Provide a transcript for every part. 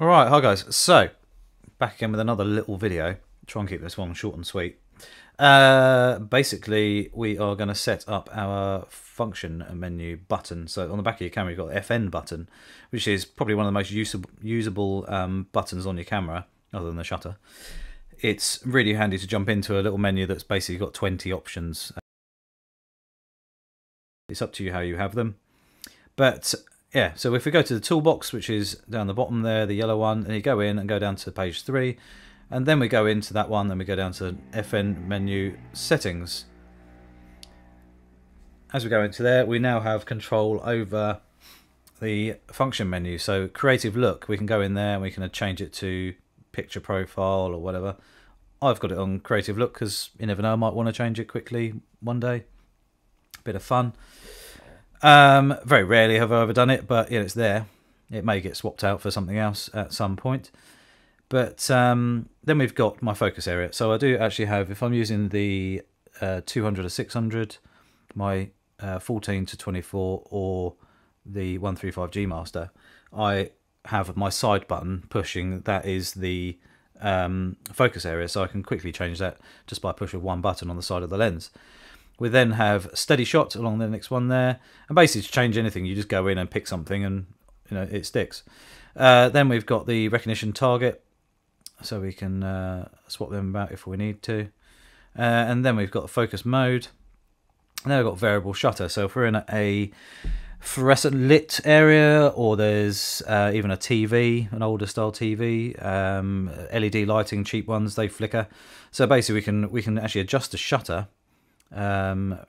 Alright, hi guys. So, back again with another little video. Try and keep this one short and sweet. Basically, we are going to set up our function menu button. So on the back of your camera, you've got the FN button, which is probably one of the most usable buttons on your camera, other than the shutter. It's really handy to jump into a little menu that's basically got 20 options. It's up to you how you have them. But yeah, so if we go to the toolbox, which is down the bottom there, the yellow one, and you go in and go down to page 3, and then we go into that one, then we go down to FN menu settings. As we go into there, we now have control over the function menu. So creative look, we can go in there and we can change it to picture profile or whatever. I've got it on creative look because you never know, I might want to change it quickly one day. Bit of fun. Very rarely have I ever done it, but yeah, it's there. It may get swapped out for something else at some point. But then we've got my focus area. So I do actually have, if I'm using the 200 or 600, my 14 to 24 or the 135 G Master, I have my side button pushing. That is the focus area. So I can quickly change that just by pushing one button on the side of the lens. We then have steady shot along the next one there, and basically to change anything, you just go in and pick something, and you know it sticks. Then we've got the recognition target, so we can swap them about if we need to. And then we've got focus mode. And then we've got variable shutter. So if we're in a fluorescent lit area, or there's even a TV, an older style TV, LED lighting, cheap ones, they flicker. So basically, we can actually adjust the shutter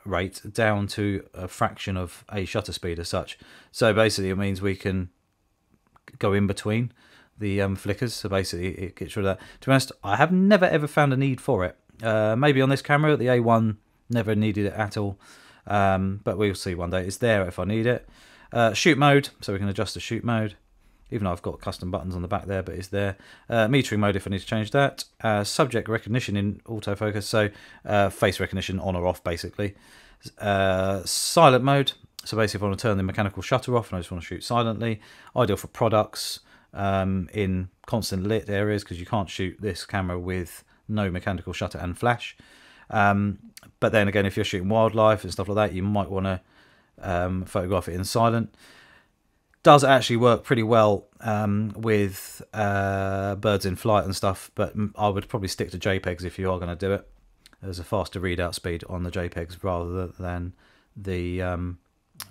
rate down to a fraction of a shutter speed as such. So basically it means we can go in between the flickers, so basically it gets rid of that. To be honest, I have never ever found a need for it. Maybe on this camera, the A1 never needed it at all, but we'll see one day. It's there if I need it. Shoot mode, so we can adjust the shoot mode, even though I've got custom buttons on the back there, but it's there. Metering mode if I need to change that. Subject recognition in autofocus, so face recognition on or off basically. Silent mode, so basically if I want to turn the mechanical shutter off and I just want to shoot silently. Ideal for products in constant lit areas, because you can't shoot this camera with no mechanical shutter and flash. But then again, if you're shooting wildlife and stuff like that, you might want to photograph it in silent. Does actually work pretty well with birds in flight and stuff, but I would probably stick to JPEGs if you are going to do it. There's a faster readout speed on the JPEGs rather than the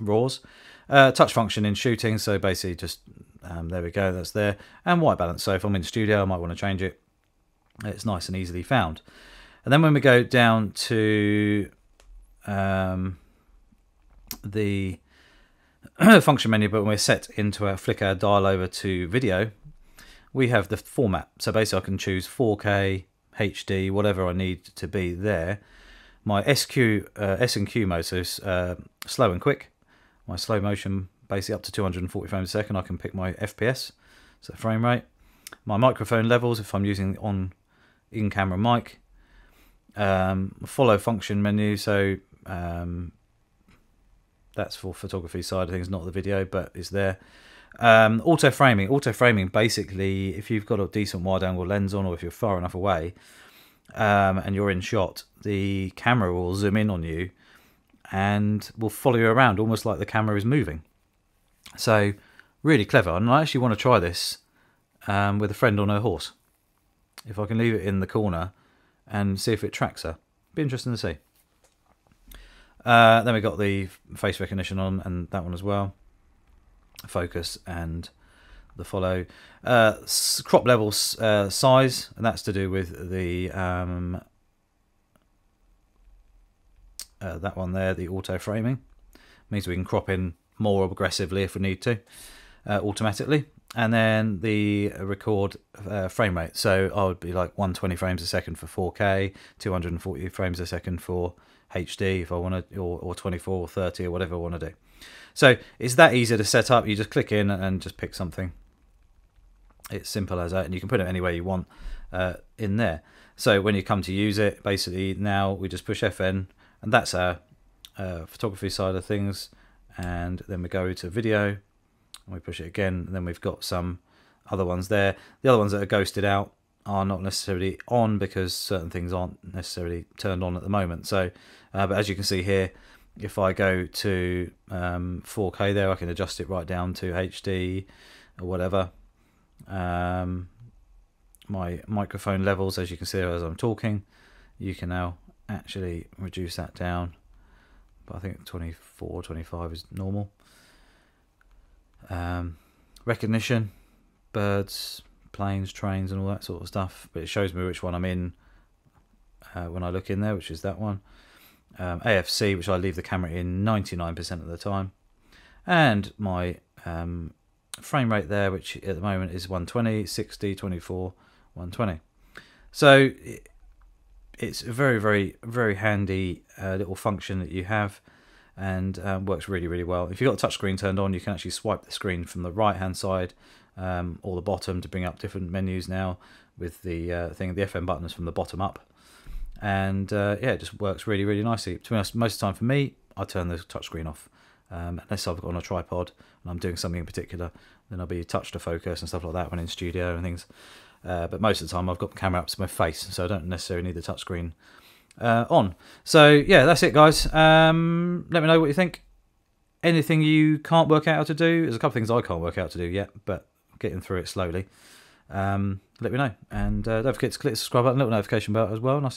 RAWs. Touch function in shooting, so basically just there we go, that's there. And white balance, so if I'm in the studio I might want to change it. It's nice and easily found. And then when we go down to the function menu, but when we're set into our flicker dial over to video, we have the format. So basically I can choose 4K, HD, whatever I need to be there. My S&Q mode, so slow and quick. My slow motion, basically up to 240 frames a second. I can pick my FPS, so frame rate. My microphone levels, if I'm using on in-camera mic. Follow function menu, so that's for photography side of things, not the video, but it's there. Auto framing. Auto framing, basically, if you've got a decent wide angle lens on, or if you're far enough away and you're in shot, the camera will zoom in on you and will follow you around, almost like the camera is moving. So really clever. And I actually want to try this with a friend on her horse. If I can leave it in the corner and see if it tracks her. Be interesting to see. Then we got the face recognition on, and that one as well. Focus and the follow. Crop level size, and that's to do with the that one there, the auto framing. Means we can crop in more aggressively if we need to, automatically. And then the record frame rate. So I would be like 120 frames a second for 4K, 240 frames a second for HD if I want to, or 24 or 30 or whatever I want to do. So it's that easy to set up. You just click in and just pick something. It's simple as that, and you can put it anywhere you want in there. So when you come to use it, basically now we just push FN, and that's our photography side of things. And then we go to video and we push it again, and then we've got some other ones there. The other ones that are ghosted out are not necessarily on because certain things aren't necessarily turned on at the moment. So, but as you can see here, if I go to 4K there, I can adjust it right down to HD or whatever. My microphone levels, as you can see as I'm talking, you can now actually reduce that down. But I think 24, 25 is normal. Recognition, birds, planes, trains and all that sort of stuff. But it shows me which one I'm in when I look in there, which is that one. AFC, which I leave the camera in 99% of the time. And my frame rate there, which at the moment is 120, 60, 24, 120. So it's a very, very, very handy little function that you have, and works really, really well. If you've got the touchscreen turned on, you can actually swipe the screen from the right-hand side or the bottom to bring up different menus now with the thing. The FN button is from the bottom up. And yeah, it just works really, really nicely. To be honest, most of the time for me, I turn the touchscreen off. Unless I've got on a tripod and I'm doing something in particular, then I'll be touch to focus and stuff like that when in studio and things. But most of the time I've got the camera up to my face, so I don't necessarily need the touchscreen on. So yeah, that's it guys. Let me know what you think. Anything you can't work out how to do? There's a couple of things I can't work out how to do yet, but getting through it slowly. Let me know. And don't forget to click the subscribe button, little notification bell as well, and I'll see you.